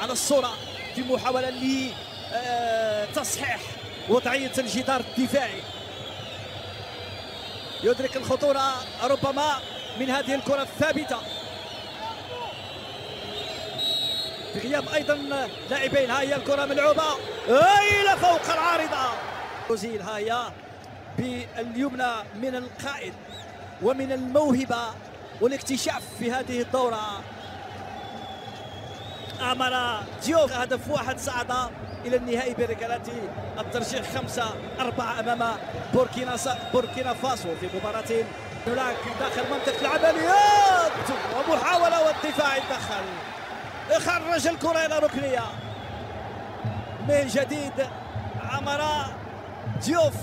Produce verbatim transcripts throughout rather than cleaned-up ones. على الصورة في محاولة لتصحيح وضعية الجدار الدفاعي. يدرك الخطورة ربما من هذه الكرة الثابتة بغياب أيضا لاعبين. ها هي الكرة ملعوبة إلى فوق العارضة. تسجيل ها هي باليمنى من القائد ومن الموهبة والاكتشاف في هذه الدورة. أمر ديوك هدف واحد صعد إلى النهائي بركلات الترجيح خمسة أربعة أمام بوركينا بوركينا فاسو في مباراة هناك داخل منطقة العمليات ومحاولة والدفاع دخل خرج الكرة إلى ركنية. من جديد أمر ديوف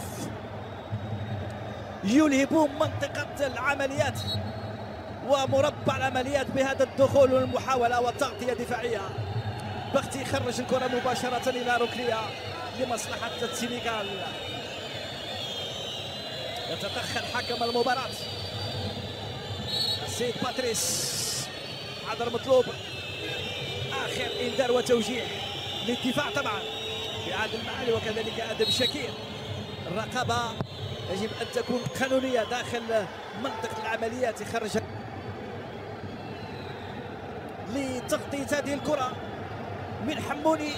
يلهبون منطقة العمليات ومربع العمليات بهذا الدخول والمحاولة والتغطية دفاعية. بختي خرج الكرة مباشرة إلى ركنية لمصلحة السنغال. يتدخل حكم المباراة السيد باتريس عذر مطلوب. آخر إنذار وتوجيه للدفاع طبعا بعادل معالي وكذلك أدم شكير. الرقابة يجب أن تكون قانونية داخل منطقة العمليات. خرج لتغطية هذه الكرة من حموني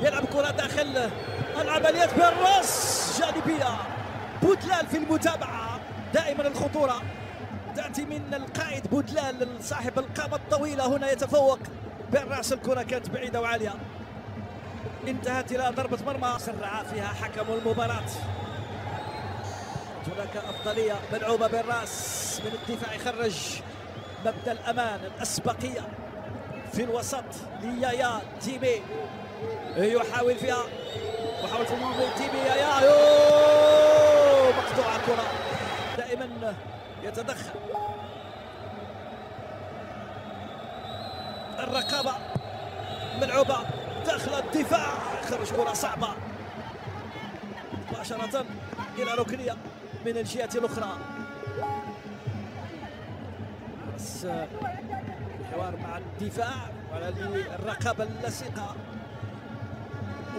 يلعب كرة داخل العمليات بالراس جانبية. بودلال في المتابعة دائما. الخطورة تأتي من القائد بودلال صاحب القامة الطويلة. هنا يتفوق بالراس. الكرة كانت بعيدة وعالية انتهت إلى ضربة مرمى سرع فيها حكم المباراة. هناك أفضلية ملعوبة بالراس من الدفاع. خرج مبدأ الأمان الأسبقية في الوسط ليايا تيمي يحاول فيها وحاول في تيمي يايا يو مقطوعة كرة. دائما يتدخل الرقابة ملعوبة داخل الدفاع. خرج كرة صعبة مباشرة إلى ركنية من الجهة الأخرى. الحوار مع الدفاع وعلى الرقابة اللصيقة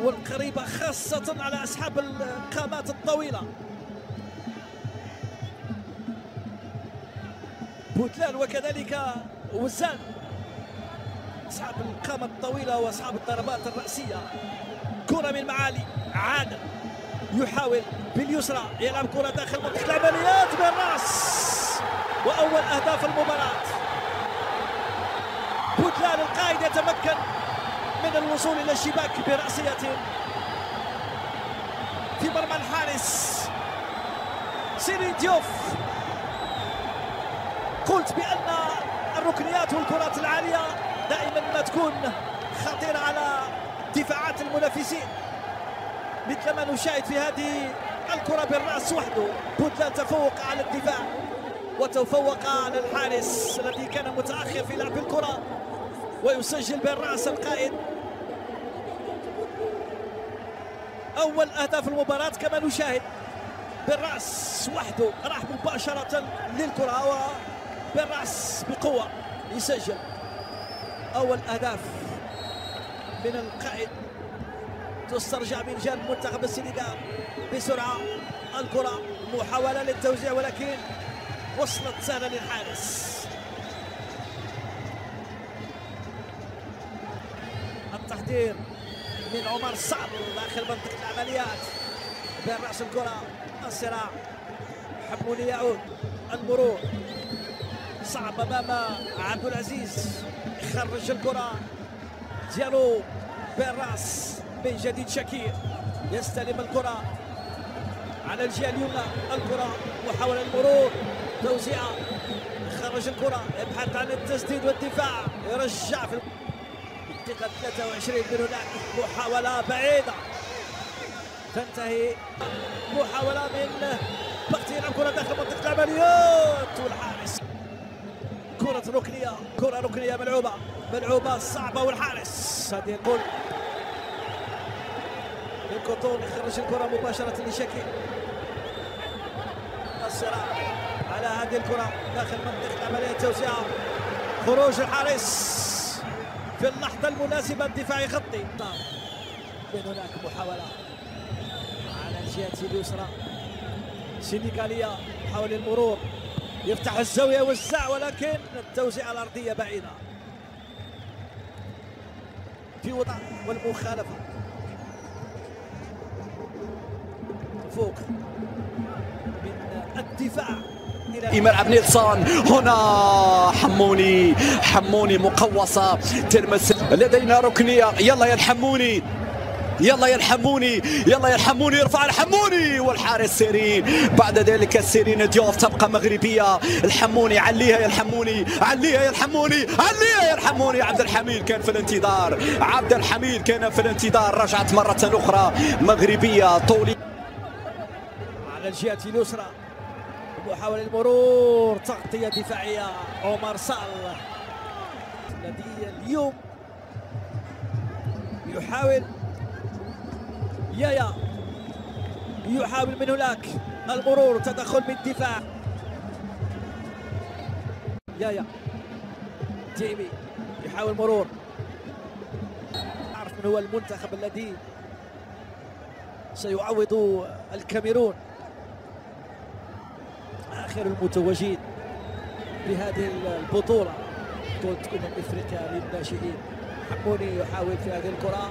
والقريبة خاصة على أصحاب القامات الطويلة. بوتلان وكذلك وزان أصحاب القامة الطويلة وأصحاب الضربات الرأسية. كرة من معالي عادل يحاول باليسرى يلعب كرة داخل منطقة العمليات بالرأس وأول أهداف المباراة. بوتلان القائد يتمكن من الوصول إلى الشباك برأسية في مرمى الحارس سيري ديوف. قلت بأن الركنيات والكرات العالية دائما ما تكون خطيرة على دفاعات المنافسين مثل ما نشاهد في هذه الكرة بالرأس وحده. بوتلان تفوق على الدفاع وتفوق على الحارس الذي كان متأخر في لعب الكرة ويسجل بالرأس القائد أول أهداف المباراة. كما نشاهد بالرأس وحده راح مباشرة للكرة وبالرأس بقوة يسجل أول أهداف من القائد. تسترجع من جانب منتخب السنغال بسرعة الكرة محاولة للتوزيع ولكن وصلت سهلة للحارس. التحضير من عمر صعب داخل منطقة العمليات برأس الكرة. الصراع حموني يعود المرور صعب أمام عبد العزيز. خرج الكرة ديالو بالرأس من جديد. شكير يستلم الكرة على الجهة اليمنى. الكرة محاولة المرور توزيعة. خرج الكرة يبحث عن التسديد والدفاع يرجع في الدقيقة ثلاثة وعشرين من هناك. محاولة بعيدة تنتهي. محاولة من بختي يلعب كرة داخل منطقة العمليات والحارس. كرة ركنية كرة ركنية ملعوبة ملعوبة صعبة والحارس. هذه الكل الكوتون يخرج الكرة مباشرة لشكير. الصراع على هذه الكرة داخل منطقة العملية التوزيعة. خروج الحارس في اللحظة المناسبة الدفاع خطي. كان هناك محاولة على الجهة اليسرى سينيغالية، حاول المرور، يفتح الزاوية والزع، ولكن التوزيعة الأرضية بعيدة في وضع والمخالفة فوق من الدفاع في ملعب نيلسون. هنا حموني، حموني مقوصة ترمس، لدينا ركنية. يلا يا الحموني، يلا يا الحموني، يلا يا الحموني، يرفع الحموني والحارس سيرين. بعد ذلك السيرين ديوف تبقى مغربية. الحموني عليها يا الحموني، عليها يا الحموني، عليها يا الحموني. عبد الحميد كان في الانتظار، عبد الحميد كان في الانتظار، رجعت مرة أخرى مغربية طولي على الجهة اليسرى. محاولة المرور، تغطية دفاعية عمر صالح الذي اليوم يحاول يايا، يحاول من هناك المرور، تدخل من الدفاع يايا تيمي، يحاول مرور. أعرف من هو المنتخب الذي سيعوض الكاميرون، آخر المتوجين بهذه البطولة، بطولة أمم إفريقيا للناشئين. حموني يحاول في هذه الكرة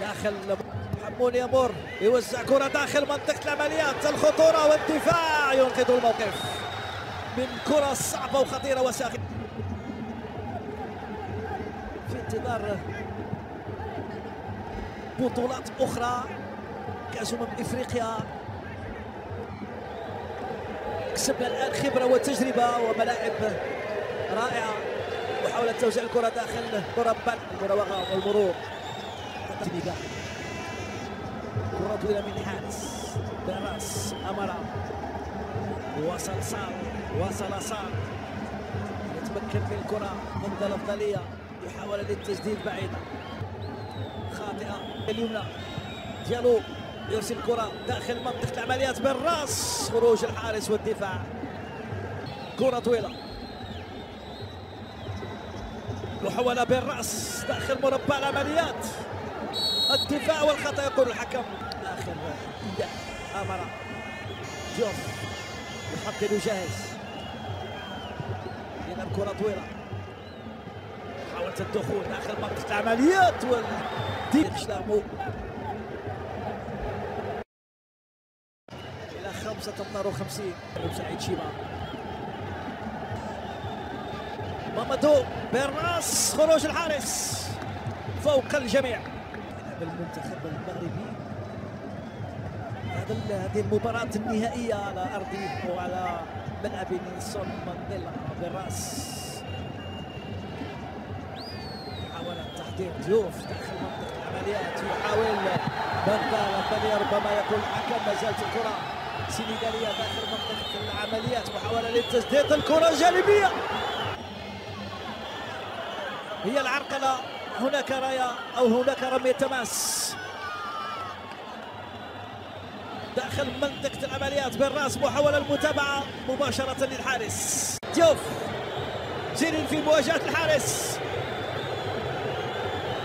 داخل، حموني يمر، يوزع كرة داخل منطقة العمليات، الخطورة والدفاع ينقذ الموقف من كرة صعبة وخطيرة وساخنة. في انتظار بطولات أخرى، كأس أمم إفريقيا كسبنا الآن خبرة وتجربة وملاعب رائعة. وحاولت توزيع الكرة داخل مربع المراوغة والمرور، كرة طويلة من حارس بالراس أمرة، وصل صار، وصل صار، يتمكن من الكرة ضمن الأفضلية، يحاول للتسديد بعيدة خاطئة اليمنى. ديالو يرسل الكرة داخل منطقة العمليات بالراس، خروج الحارس والدفاع. كرة طويلة، محاولة بالراس داخل مربع العمليات، الدفاع والخطأ يقول الحكم. آخر دقيقة أمرة جوف يحقق جاهز، إذا الكرة طويلة، حاولت الدخول داخل منطقة العمليات والدفاع شلامو. خمسة وخمسين سعيد شيبا، مامادو بالراس، خروج الحارس فوق الجميع. يلعب المنتخب المغربي هذا هذه المباراة النهائية على أرضه وعلى ملعب نيلسون مانديلا. بالراس حاول تحضير ضيوف داخل منطقة العمليات، يحاول بندال، ربما يقول الحكم ما زالت الكرة سينيغالية داخل منطقة العمليات، محاولة للتسديد، الكرة الجانبية هي العرقلة. هناك راية أو هناك رمية تماس داخل منطقة العمليات بالرأس، محاولة المتابعة مباشرة للحارس ديوف، جيرين في مواجهة الحارس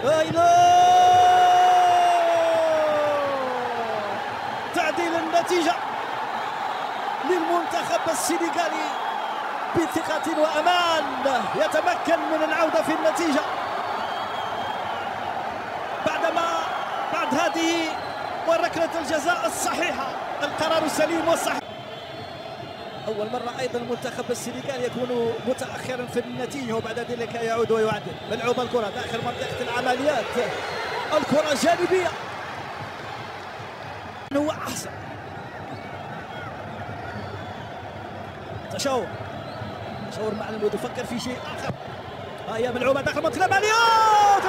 أينو، تعديل النتيجة للمنتخب السنغالي بثقة وأمان، يتمكن من العودة في النتيجة بعدما بعد هذه وركلة الجزاء الصحيحة، القرار السليم والصحيح. أول مرة أيضا المنتخب السنغالي يكون متأخرا في النتيجة وبعد ذلك يعود ويعدل. ملعوبة الكرة داخل منطقة العمليات، الكرة جانبية، هو أحسن تشاور، تشاور مع المود وفكر في شيء آخر. ها هي ملعوبة داخل منطقة العمليات،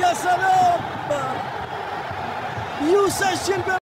يا سلام، يسجل.